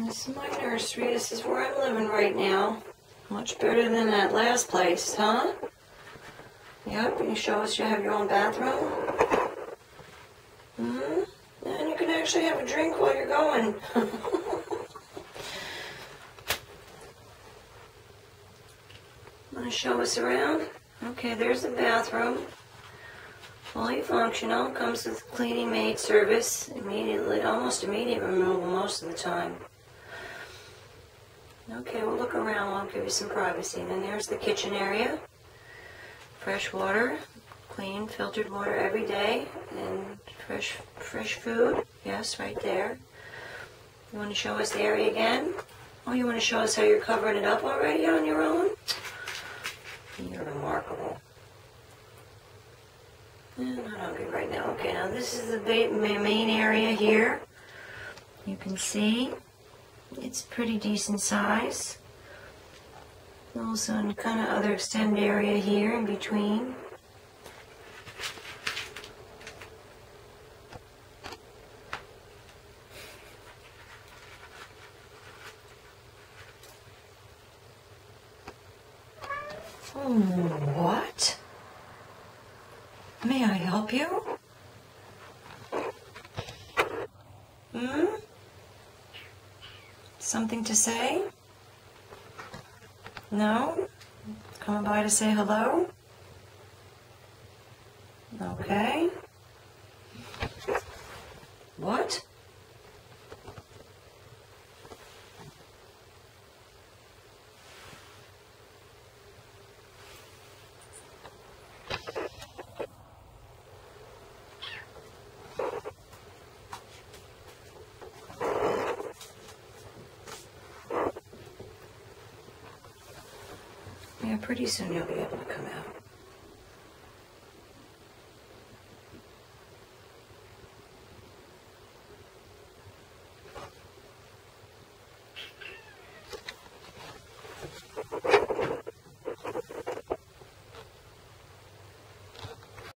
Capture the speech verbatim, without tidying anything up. This is my nursery. This is where I'm living right now. Much better than that last place, huh? Yep, and you show us you have your own bathroom. Mm-hmm. And you can actually have a drink while you're going. Want to show us around? Okay, there's the bathroom. Fully functional, comes with cleaning maid service, immediately, almost immediate removal most of the time. Okay, we'll look around, I'll give you some privacy. And then there's the kitchen area. Fresh water, clean, filtered water every day, and fresh fresh food. Yes, right there. You want to show us the area again? Oh, you want to show us how you're covering it up already on your own? You're remarkable. I'm not hungry right now. Okay, now this is the main area here. You can see it's pretty decent size. Also in kind of other extended area here in between. Oh, what? May I help you? Hmm? Something to say? No? Come by to say hello? Okay. What? Yeah, pretty soon you'll be able to come out.